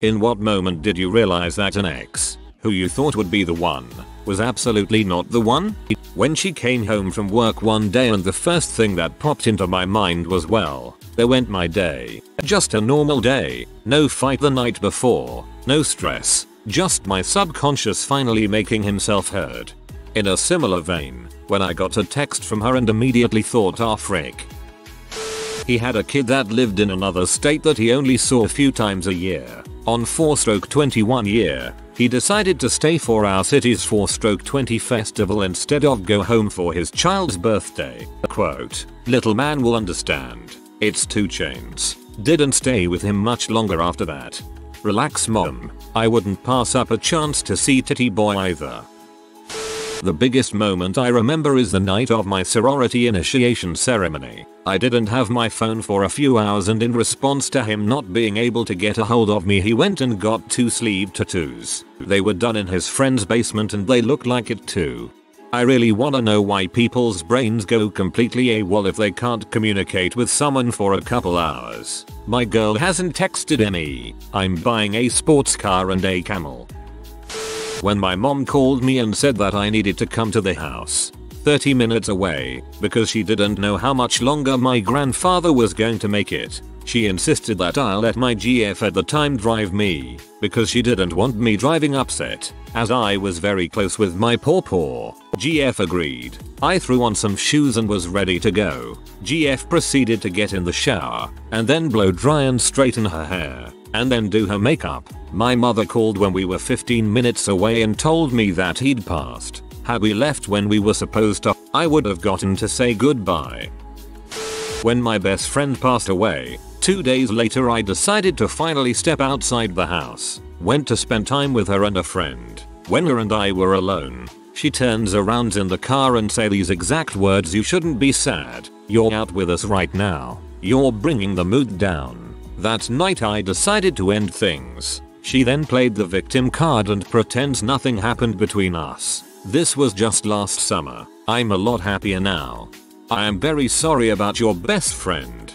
In what moment did you realize that an ex, who you thought would be the one, was absolutely not the one? When she came home from work one day and the first thing that popped into my mind was, well, there went my day. Just a normal day, no fight the night before, no stress, just my subconscious finally making himself heard. In a similar vein, when I got a text from her and immediately thought, ah, frick. He had a kid that lived in another state that he only saw a few times a year. On 4/21 year, he decided to stay for our city's 4/20 festival instead of go home for his child's birthday. Quote, "Little man will understand. It's 2 chains. Didn't stay with him much longer after that. Relax, mom. I wouldn't pass up a chance to see titty boy either." The biggest moment I remember is the night of my sorority initiation ceremony. I didn't have my phone for a few hours, and in response to him not being able to get a hold of me, he went and got 2 sleeve tattoos. They were done in his friend's basement and they look like it too. I really wanna know why people's brains go completely AWOL if they can't communicate with someone for a couple hours. My girl hasn't texted me. I'm buying a sports car and a camel. When my mom called me and said that I needed to come to the house, 30 minutes away, because she didn't know how much longer my grandfather was going to make it, she insisted that I let my GF at the time drive me, because she didn't want me driving upset, as I was very close with my pawpaw. GF agreed. I threw on some shoes and was ready to go. GF proceeded to get in the shower, and then blow dry and straighten her hair, and then do her makeup. My mother called when we were 15 minutes away and told me that he'd passed. Had we left when we were supposed to, I would have gotten to say goodbye. When my best friend passed away, 2 days later I decided to finally step outside the house, went to spend time with her and a friend. When her and I were alone, she turns around in the car and say these exact words, "You shouldn't be sad, you're out with us right now, you're bringing the mood down." That night I decided to end things. She then played the victim card and pretends nothing happened between us. This was just last summer. I'm a lot happier now. I am very sorry about your best friend.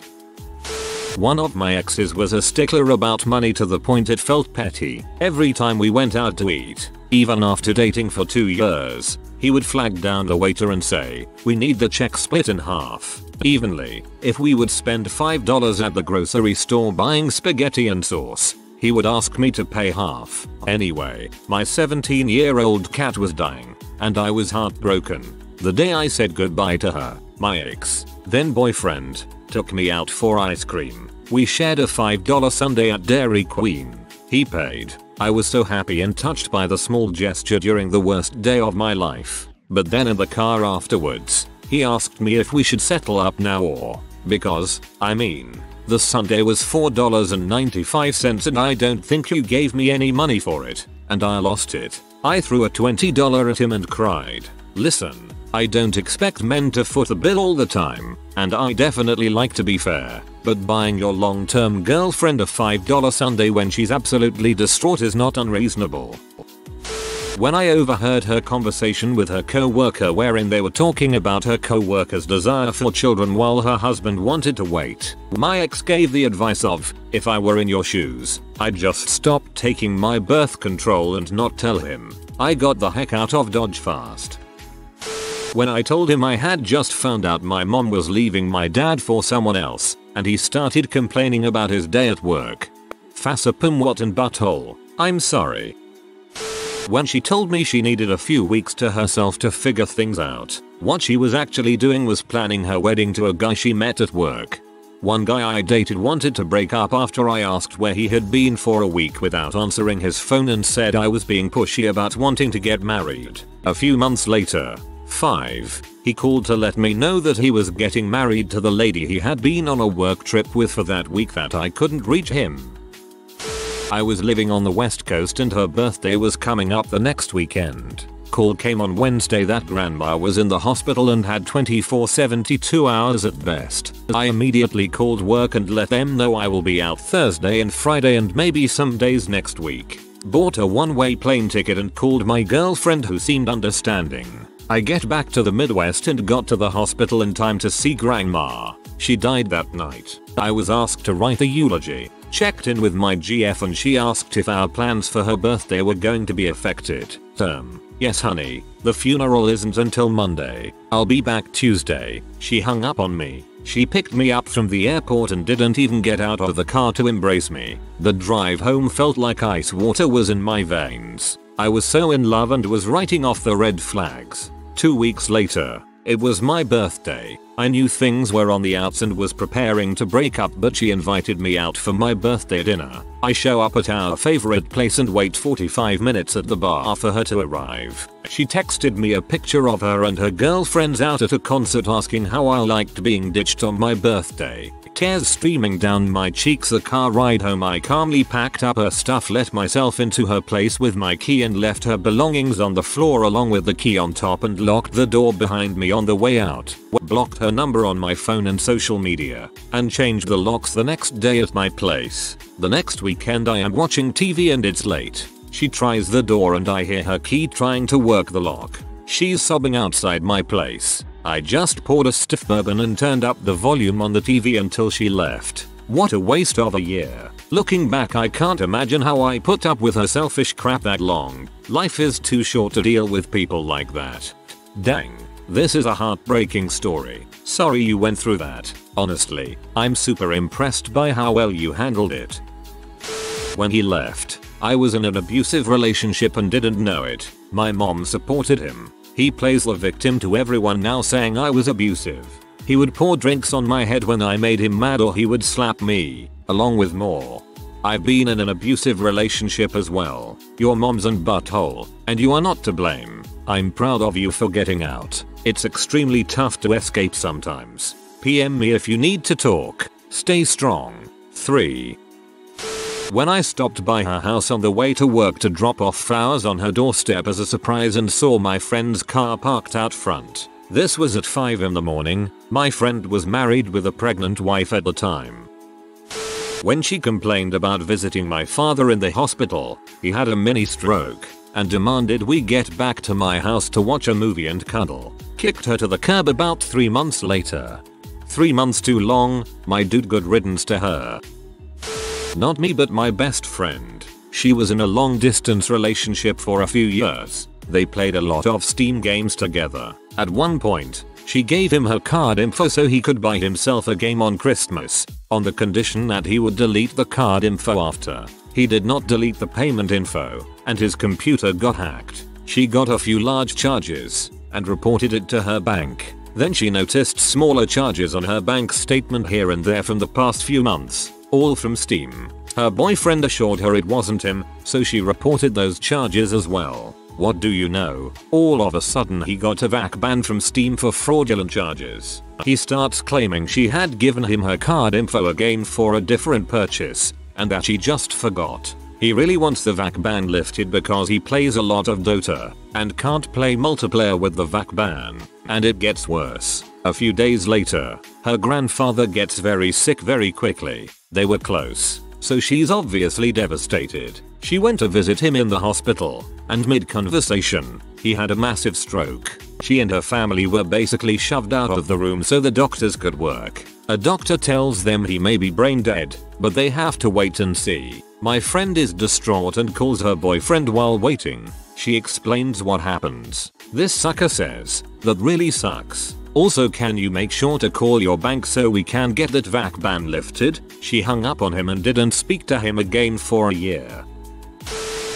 One of my exes was a stickler about money to the point it felt petty. Every time we went out to eat, even after dating for 2 years, he would flag down the waiter and say, "We need the check split in half, evenly." If we would spend $5 at the grocery store buying spaghetti and sauce, he would ask me to pay half. Anyway, my 17-year-old cat was dying, and I was heartbroken. The day I said goodbye to her, my ex, then boyfriend, took me out for ice cream. We shared a $5 sundae at Dairy Queen. He paid. I was so happy and touched by the small gesture during the worst day of my life. But then in the car afterwards, he asked me if we should settle up now or, because, I mean, the sundae was $4.95 and I don't think you gave me any money for it, and I lost it. I threw a $20 at him and cried. Listen, I don't expect men to foot the bill all the time, and I definitely like to be fair, but buying your long-term girlfriend a $5 sundae when she's absolutely distraught is not unreasonable. When I overheard her conversation with her co-worker wherein they were talking about her co-worker's desire for children while her husband wanted to wait, my ex gave the advice of, if I were in your shoes, I'd just stop taking my birth control and not tell him. I got the heck out of Dodge fast. When I told him I had just found out my mom was leaving my dad for someone else, and he started complaining about his day at work. Fassapum what and butthole, I'm sorry. When she told me she needed a few weeks to herself to figure things out, what she was actually doing was planning her wedding to a guy she met at work. One guy I dated wanted to break up after I asked where he had been for a week without answering his phone and said I was being pushy about wanting to get married. A few months later, 5, he called to let me know that he was getting married to the lady he had been on a work trip with for that week that I couldn't reach him. I was living on the West Coast and her birthday was coming up the next weekend. Call came on Wednesday that grandma was in the hospital and had 72 hours at best. I immediately called work and let them know I will be out Thursday and Friday and maybe some days next week. Bought a one-way plane ticket and called my girlfriend who seemed understanding. I get back to the Midwest and got to the hospital in time to see grandma. She died that night. I was asked to write a eulogy. checked in with my GF and she asked if our plans for her birthday were going to be affected. Yes honey, the funeral isn't until Monday. I'll be back Tuesday. She hung up on me. She picked me up from the airport and didn't even get out of the car to embrace me. The drive home felt like ice water was in my veins. I was so in love and was writing off the red flags. 2 weeks later, it was my birthday. I knew things were on the outs and was preparing to break up, but she invited me out for my birthday dinner. I show up at our favorite place and wait 45 minutes at the bar for her to arrive. She texted me a picture of her and her girlfriends out at a concert asking how I liked being ditched on my birthday. Tears streaming down my cheeks. The car ride home, I calmly packed up her stuff, let myself into her place with my key and left her belongings on the floor along with the key on top and locked the door behind me on the way out. Blocked her number on my phone and social media and changed the locks the next day at my place. The next weekend I am watching TV and it's late. She tries the door and I hear her key trying to work the lock. She's sobbing outside my place. I just poured a stiff bourbon and turned up the volume on the TV until she left. What a waste of a year. Looking back, I can't imagine how I put up with her selfish crap that long. Life is too short to deal with people like that. Dang. This is a heartbreaking story. Sorry you went through that. Honestly, I'm super impressed by how well you handled it. When he left, I was in an abusive relationship and didn't know it. My mom supported him. He plays the victim to everyone now, saying I was abusive. He would pour drinks on my head when I made him mad, or he would slap me, along with more. I've been in an abusive relationship as well. Your mom's an butthole, and you are not to blame. I'm proud of you for getting out. It's extremely tough to escape sometimes. PM me if you need to talk. Stay strong. 3. When I stopped by her house on the way to work to drop off flowers on her doorstep as a surprise and saw my friend's car parked out front. This was at 5 in the morning. My friend was married with a pregnant wife at the time. When she complained about visiting my father in the hospital, he had a mini stroke, and demanded we get back to my house to watch a movie and cuddle. Kicked her to the curb about 3 months later. 3 months too long, my dude. Good riddance to her. Not me, but my best friend. She was in a long distance relationship for a few years. They played a lot of Steam games together. At one point, she gave him her card info so he could buy himself a game on Christmas, on the condition that he would delete the card info after. He did not delete the payment info, and his computer got hacked. She got a few large charges and reported it to her bank. Then she noticed smaller charges on her bank statement here and there from the past few months, all from Steam. Her boyfriend assured her it wasn't him, so she reported those charges as well. What do you know? All of a sudden he got a vac ban from Steam for fraudulent charges. He starts claiming she had given him her card info again for a different purchase, and that she just forgot. He really wants the vac ban lifted because he plays a lot of Dota and can't play multiplayer with the vac ban. And it gets worse. A few days later, her grandfather gets very sick very quickly. They were close, so she's obviously devastated. She went to visit him in the hospital, and mid-conversation, he had a massive stroke. She and her family were basically shoved out of the room so the doctors could work. A doctor tells them he may be brain dead, but they have to wait and see. My friend is distraught and calls her boyfriend while waiting. She explains what happens. This sucker says, "That really sucks. Also, can you make sure to call your bank so we can get that vac ban lifted?" She hung up on him and didn't speak to him again for a year.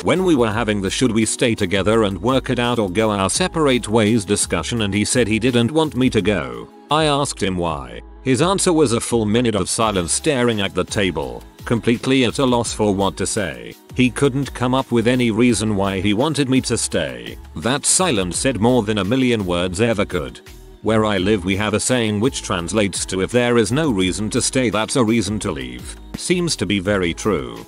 When we were having the should we stay together and work it out or go our separate ways discussion, and he said he didn't want me to go. I asked him why. His answer was a full minute of silence staring at the table, completely at a loss for what to say. He couldn't come up with any reason why he wanted me to stay. That silence said more than a million words ever could. Where I live we have a saying which translates to if there is no reason to stay, that's a reason to leave. Seems to be very true.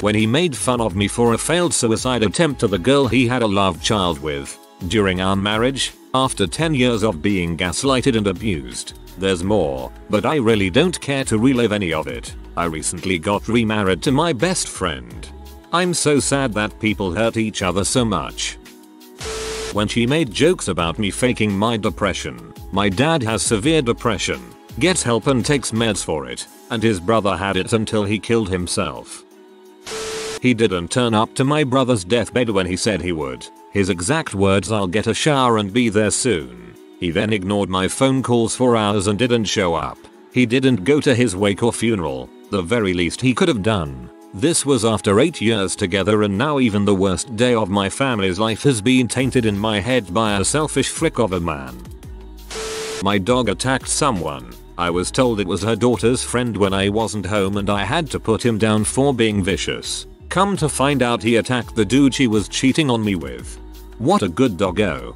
When he made fun of me for a failed suicide attempt to the girl he had a love child with. During our marriage, after 10 years of being gaslighted and abused, there's more, but I really don't care to relive any of it. I recently got remarried to my best friend. I'm so sad that people hurt each other so much. When she made jokes about me faking my depression. My dad has severe depression. gets help and takes meds for it, and his brother had it until he killed himself. He didn't turn up to my brother's deathbed when he said he would. His exact words, "I'll get a shower and be there soon." He then ignored my phone calls for hours and didn't show up. He didn't go to his wake or funeral, the very least he could have done. This was after 8 years together, and now even the worst day of my family's life has been tainted in my head by a selfish flick of a man. My dog attacked someone. I was told it was her daughter's friend when I wasn't home, and I had to put him down for being vicious. Come to find out, he attacked the dude she was cheating on me with. What a good doggo.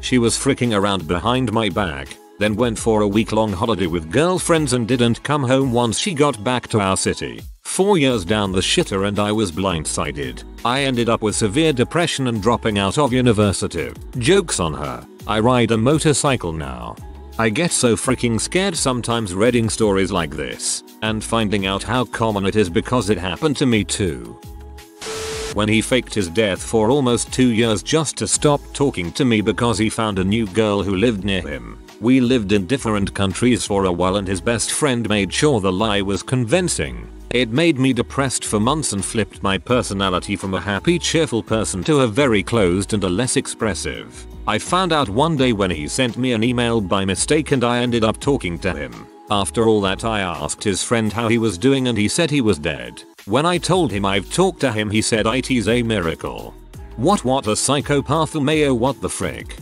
She was freaking around behind my back, then went for a week-long holiday with girlfriends and didn't come home once she got back to our city. 4 years down the shitter and I was blindsided. I ended up with severe depression and dropping out of university. Joke's on her. I ride a motorcycle now. I get so freaking scared sometimes reading stories like this, and finding out how common it is because it happened to me too. When he faked his death for almost 2 years just to stop talking to me because he found a new girl who lived near him. We lived in different countries for a while, and his best friend made sure the lie was convincing. It made me depressed for months and flipped my personality from a happy, cheerful person to a very closed and a less expressive. I found out one day when he sent me an email by mistake and I ended up talking to him. After all that, I asked his friend how he was doing and he said he was dead. When I told him I've talked to him, he said it is a miracle. What a psychopath, Mayo, what the frick.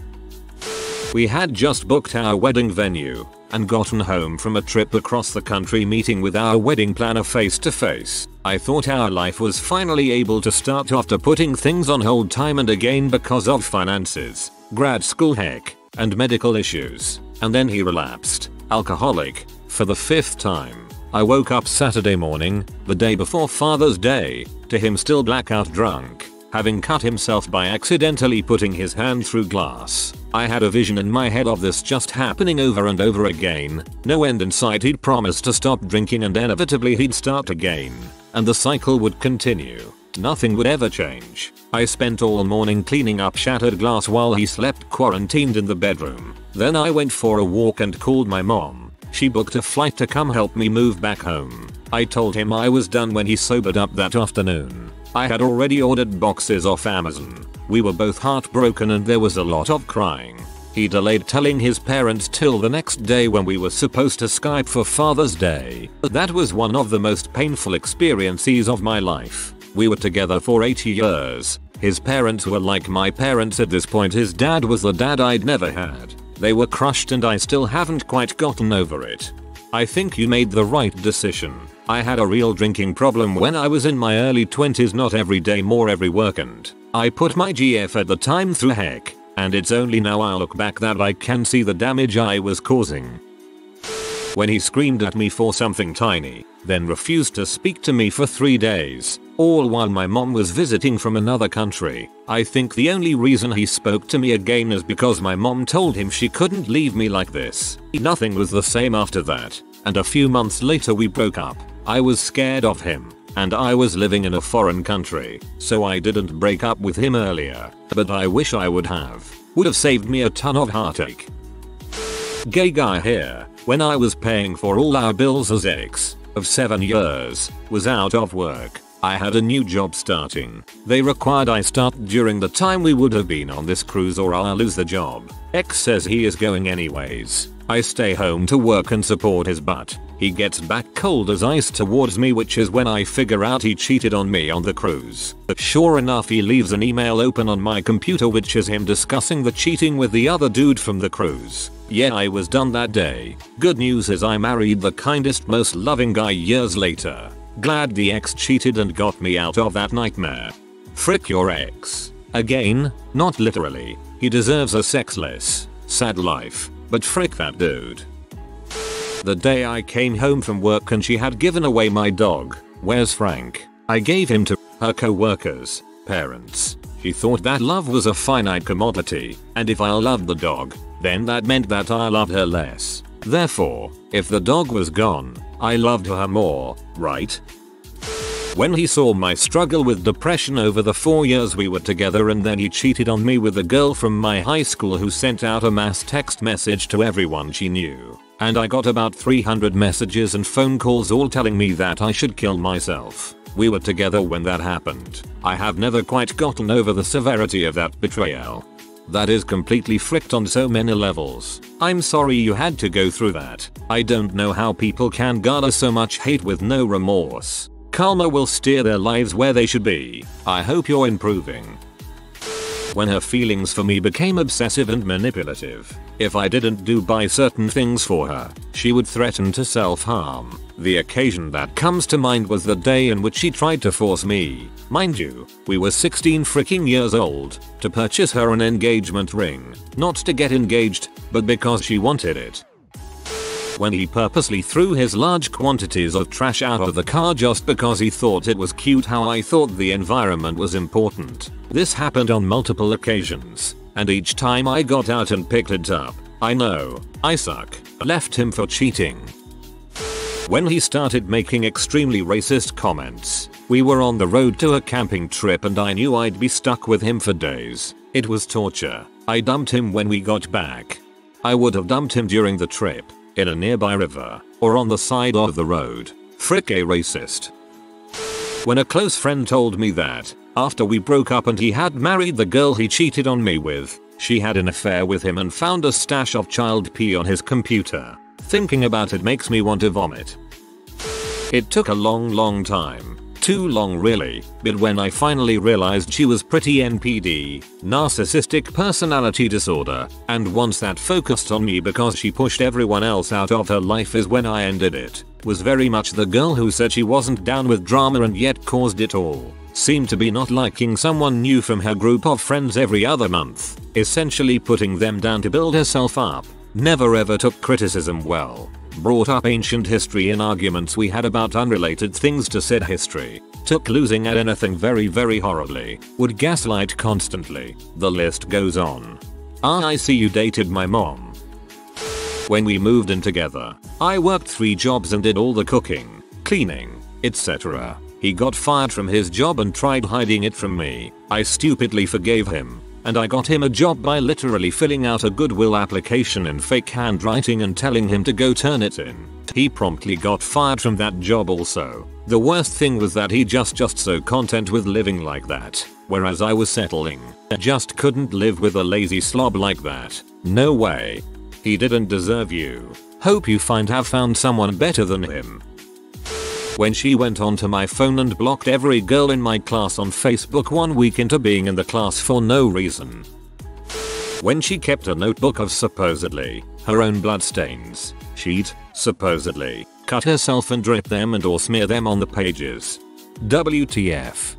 We had just booked our wedding venue and gotten home from a trip across the country, meeting with our wedding planner face to face. I thought our life was finally able to start after putting things on hold time and again because of finances, grad school heck, and medical issues. And then he relapsed, alcoholic, for the 5th time. I woke up Saturday morning, the day before Father's Day, to him still blackout drunk, having cut himself by accidentally putting his hand through glass. I had a vision in my head of this just happening over and over again, no end in sight. He'd promised to stop drinking and inevitably he'd start again, and the cycle would continue. Nothing would ever change. I spent all morning cleaning up shattered glass while he slept quarantined in the bedroom. Then I went for a walk and called my mom. She booked a flight to come help me move back home. I told him I was done when he sobered up that afternoon. I had already ordered boxes off Amazon. We were both heartbroken and there was a lot of crying. He delayed telling his parents till the next day when we were supposed to Skype for Father's Day. That was one of the most painful experiences of my life. We were together for 8 years. His parents were like my parents at this point. His dad was the dad I'd never had. They were crushed and I still haven't quite gotten over it. I think you made the right decision. I had a real drinking problem when I was in my early 20s, not every day, more every weekend. I put my GF at the time through heck, and it's only now I look back that I can see the damage I was causing. When he screamed at me for something tiny, then refused to speak to me for 3 days, all while my mom was visiting from another country. I think the only reason he spoke to me again is because my mom told him she couldn't leave me like this. Nothing was the same after that, and a few months later we broke up. I was scared of him, and I was living in a foreign country, so I didn't break up with him earlier, but I wish I would have. Would have saved me a ton of heartache. Gay guy here. When I was paying for all our bills, as ex of 7 years was out of work, I had a new job starting. They required I start during the time we would have been on this cruise or I'll lose the job. Ex says he is going anyways. I stay home to work and support his butt. He gets back cold as ice towards me, which is when I figure out he cheated on me on the cruise. But sure enough, he leaves an email open on my computer which is him discussing the cheating with the other dude from the cruise. Yeah, I was done that day. Good news is I married the kindest, most loving guy years later. Glad the ex cheated and got me out of that nightmare. Frick your ex. Again, not literally. He deserves a sexless, sad life. But frick that dude. The day I came home from work and she had given away my dog, Where's Frank. I gave him to her co-workers, parents. She thought that love was a finite commodity, and if I loved the dog, then that meant that I loved her less. Therefore, if the dog was gone, I loved her more, right? When he saw my struggle with depression over the 4 years we were together, and then he cheated on me with a girl from my high school who sent out a mass text message to everyone she knew. and I got about 300 messages and phone calls all telling me that I should kill myself. We were together when that happened. I have never quite gotten over the severity of that betrayal. That is completely fricked on so many levels. I'm sorry you had to go through that. I don't know how people can garner so much hate with no remorse. Karma will steer their lives where they should be. I hope you're improving. When her feelings for me became obsessive and manipulative. If I didn't do buy certain things for her, she would threaten to self-harm. The occasion that comes to mind was the day in which she tried to force me, mind you, we were 16 freaking years old, to purchase her an engagement ring, not to get engaged, but because she wanted it. When he purposely threw his large quantities of trash out of the car just because he thought it was cute how I thought the environment was important. This happened on multiple occasions, and each time I got out and picked it up. I know, I suck. Left him for cheating. When he started making extremely racist comments. We were on the road to a camping trip and I knew I'd be stuck with him for days. It was torture. I dumped him when we got back. I would have dumped him during the trip, in a nearby river, or on the side of the road. Frick a racist. When a close friend told me that, after we broke up and he had married the girl he cheated on me with, she had an affair with him and found a stash of child pee on his computer. Thinking about it makes me want to vomit. It took a long time. Too long really, but when I finally realized she was pretty NPD, narcissistic personality disorder, and once that focused on me because she pushed everyone else out of her life is when I ended it. Was very much the girl who said she wasn't down with drama and yet caused it all. Seemed to be not liking someone new from her group of friends every other month, essentially putting them down to build herself up. Never ever took criticism well. Brought up ancient history in arguments we had about unrelated things to said history. Took losing at anything very horribly. Would gaslight constantly. The list goes on. I see you dated my mom. When we moved in together, I worked 3 jobs and did all the cooking, cleaning, etc. He got fired from his job and tried hiding it from me. I stupidly forgave him. And I got him a job by literally filling out a Goodwill application in fake handwriting and telling him to go turn it in. He promptly got fired from that job also. The worst thing was that he just so content with living like that, whereas I was settling. I just couldn't live with a lazy slob like that. No way. He didn't deserve you. Hope you have found someone better than him. When she went onto my phone and blocked every girl in my class on Facebook 1 week into being in the class for no reason. When she kept a notebook of supposedly her own bloodstains, she'd supposedly cut herself and drip them and or smear them on the pages. WTF.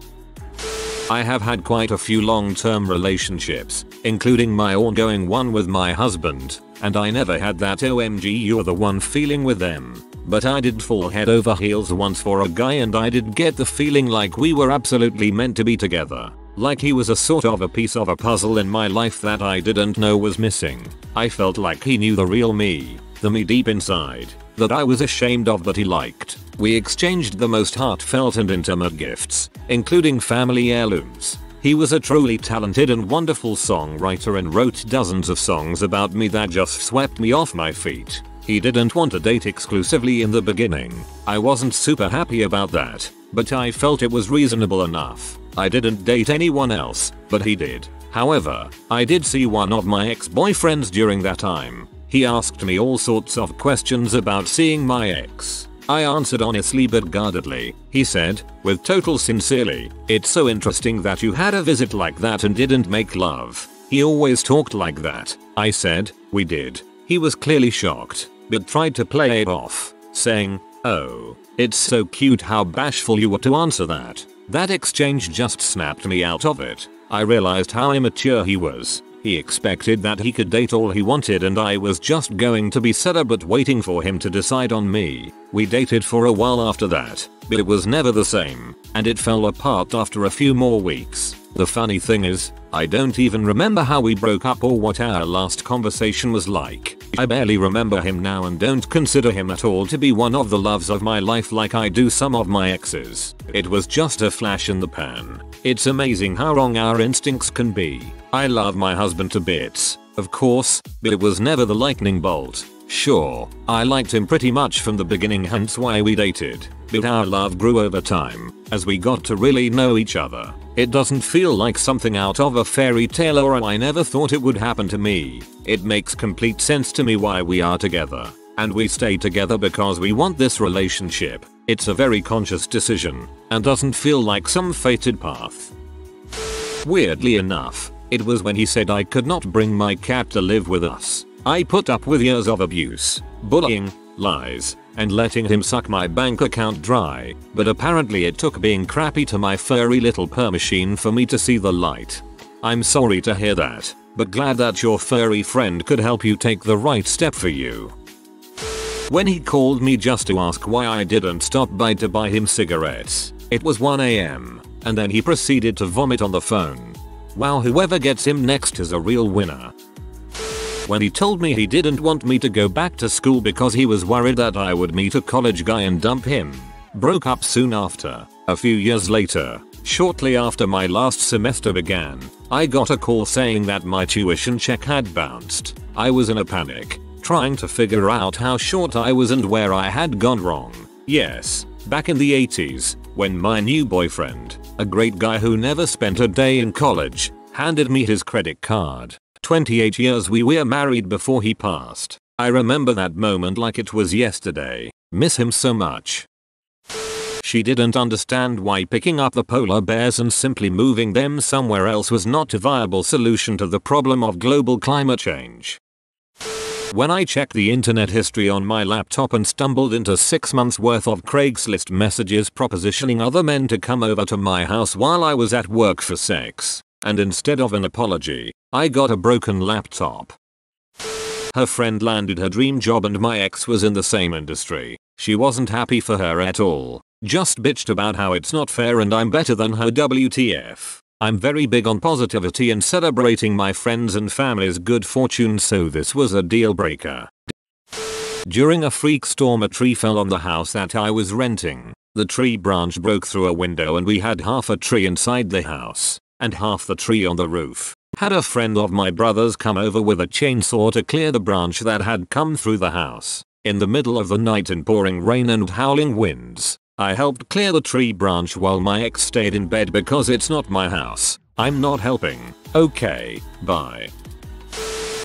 I have had quite a few long-term relationships, including my ongoing one with my husband, and I never had that OMG you're the one feeling with them. But I did fall head over heels once for a guy and I did get the feeling like we were absolutely meant to be together. Like he was a sort of a piece of a puzzle in my life that I didn't know was missing. I felt like he knew the real me, the me deep inside, that I was ashamed of but he liked. We exchanged the most heartfelt and intimate gifts, including family heirlooms. He was a truly talented and wonderful songwriter and wrote dozens of songs about me that just swept me off my feet. He didn't want to date exclusively in the beginning. I wasn't super happy about that, but I felt it was reasonable enough. I didn't date anyone else, but he did. However, I did see one of my ex-boyfriends during that time. He asked me all sorts of questions about seeing my ex. I answered honestly but guardedly. He said, with total sincerely, "It's so interesting that you had a visit like that and didn't make love. He always talked like that." I said, "We did." He was clearly shocked, but tried to play it off, saying, "Oh, it's so cute how bashful you were to answer that." That exchange just snapped me out of it. I realized how immature he was. He expected that he could date all he wanted and I was just going to be celibate waiting for him to decide on me. We dated for a while after that, but it was never the same, and it fell apart after a few more weeks. The funny thing is, I don't even remember how we broke up or what our last conversation was like. I barely remember him now and don't consider him at all to be one of the loves of my life like I do some of my exes. It was just a flash in the pan. It's amazing how wrong our instincts can be. I love my husband to bits, of course, but it was never the lightning bolt. Sure, I liked him pretty much from the beginning, hence why we dated, but our love grew over time as we got to really know each other. It doesn't feel like something out of a fairy tale, or I never thought it would happen to me. It makes complete sense to me why we are together, and we stay together because we want this relationship. It's a very conscious decision and doesn't feel like some fated path. Weirdly enough, it was when he said I could not bring my cat to live with us. I put up with years of abuse, bullying, lies, and letting him suck my bank account dry, but apparently it took being crappy to my furry little purr machine for me to see the light. I'm sorry to hear that, but glad that your furry friend could help you take the right step for you. When he called me just to ask why I didn't stop by to buy him cigarettes, it was 1 AM, and then he proceeded to vomit on the phone. Wow, whoever gets him next is a real winner. When he told me he didn't want me to go back to school because he was worried that I would meet a college guy and dump him. Broke up soon after. A few years later, shortly after my last semester began, I got a call saying that my tuition check had bounced. I was in a panic, trying to figure out how short I was and where I had gone wrong. Yes, back in the 80s, when my new boyfriend, a great guy who never spent a day in college, handed me his credit card. 28 years we were married before he passed. I remember that moment like it was yesterday. Miss him so much. She didn't understand why picking up the polar bears and simply moving them somewhere else was not a viable solution to the problem of global climate change. When I checked the internet history on my laptop and stumbled into 6 months worth of Craigslist messages propositioning other men to come over to my house while I was at work for sex, and instead of an apology, I got a broken laptop. Her friend landed her dream job and my ex was in the same industry. She wasn't happy for her at all, just bitched about how it's not fair and I'm better than her. WTF. I'm very big on positivity and celebrating my friends and family's good fortune, so this was a deal breaker. During a freak storm, a tree fell on the house that I was renting. The tree branch broke through a window and we had half a tree inside the house and half the tree on the roof. Had a friend of my brother's come over with a chainsaw to clear the branch that had come through the house. In the middle of the night in pouring rain and howling winds, I helped clear the tree branch while my ex stayed in bed because it's not my house. I'm not helping. Okay, bye.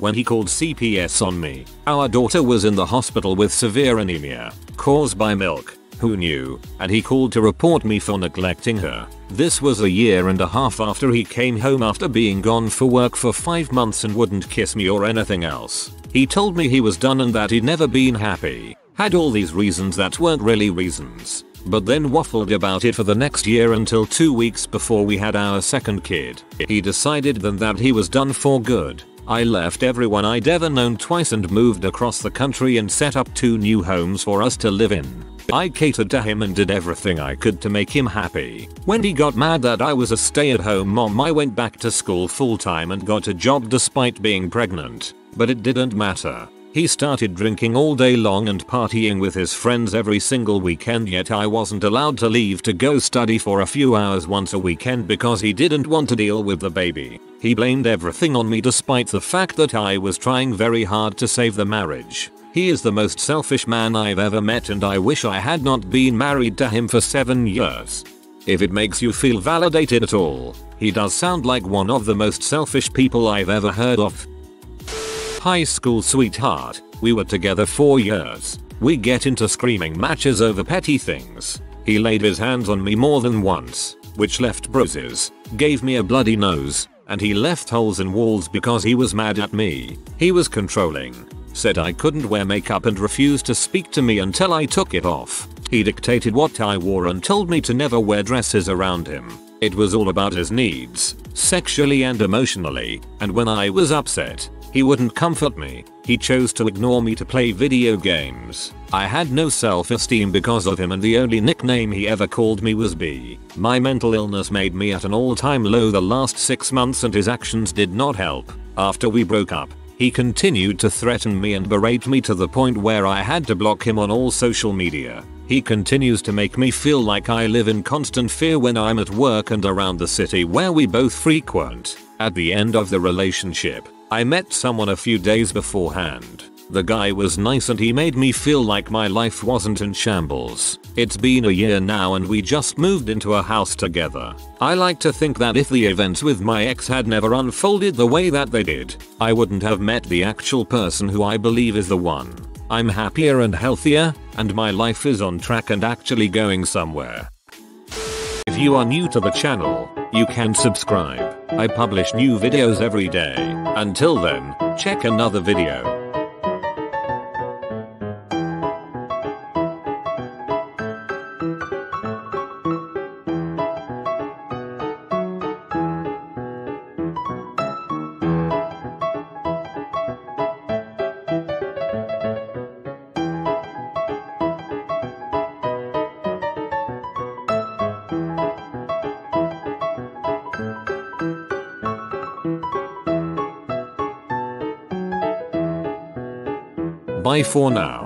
When he called CPS on me, our daughter was in the hospital with severe anemia, caused by milk. Who knew? And he called to report me for neglecting her. This was a year and a half after he came home after being gone for work for 5 months and wouldn't kiss me or anything else. He told me he was done and that he'd never been happy. Had all these reasons that weren't really reasons, but then waffled about it for the next year until 2 weeks before we had our second kid. He decided then that he was done for good. I left everyone I'd ever known twice and moved across the country and set up 2 new homes for us to live in. I catered to him and did everything I could to make him happy. When he got mad that I was a stay-at-home mom, I went back to school full-time and got a job despite being pregnant. But it didn't matter. He started drinking all day long and partying with his friends every single weekend, yet I wasn't allowed to leave to go study for a few hours once a weekend because he didn't want to deal with the baby. He blamed everything on me despite the fact that I was trying very hard to save the marriage. He is the most selfish man I've ever met and I wish I had not been married to him for 7 years. If it makes you feel validated at all, he does sound like one of the most selfish people I've ever heard of. High school sweetheart, we were together 4 years. We get into screaming matches over petty things. He laid his hands on me more than once, which left bruises, gave me a bloody nose, and he left holes in walls because he was mad at me. He was controlling. Said I couldn't wear makeup and refused to speak to me until I took it off. He dictated what I wore and told me to never wear dresses around him. It was all about his needs, sexually and emotionally, and when I was upset, he wouldn't comfort me. He chose to ignore me to play video games. I had no self-esteem because of him and the only nickname he ever called me was B. My mental illness made me at an all-time low the last 6 months and his actions did not help. After we broke up, he continued to threaten me and berate me to the point where I had to block him on all social media. He continues to make me feel like I live in constant fear when I'm at work and around the city where we both frequent. At the end of the relationship, I met someone a few days beforehand. The guy was nice and he made me feel like my life wasn't in shambles. It's been a year now and we just moved into a house together. I like to think that if the events with my ex had never unfolded the way that they did, I wouldn't have met the actual person who I believe is the one. I'm happier and healthier, and my life is on track and actually going somewhere. If you are new to the channel, you can subscribe. I publish new videos every day. Until then, check another video. Bye for now.